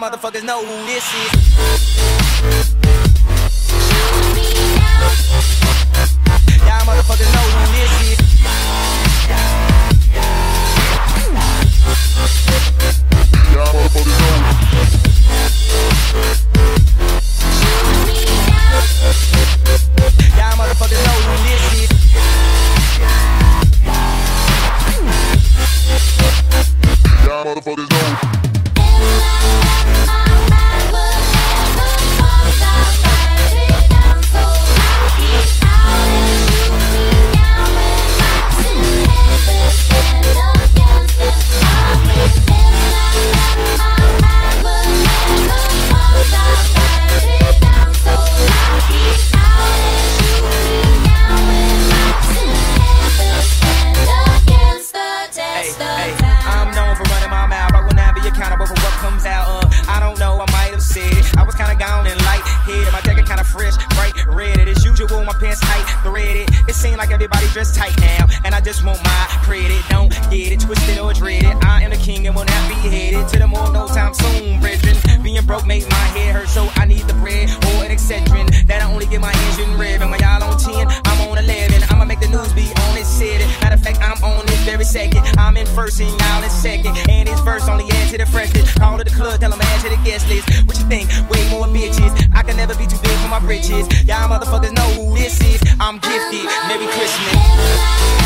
y'all motherfuckers know who this is. Y'all motherfuckers know who this is. Y'all motherfuckers know. Y'all motherfuckers know who this is. I'm gifted. Merry Christmas.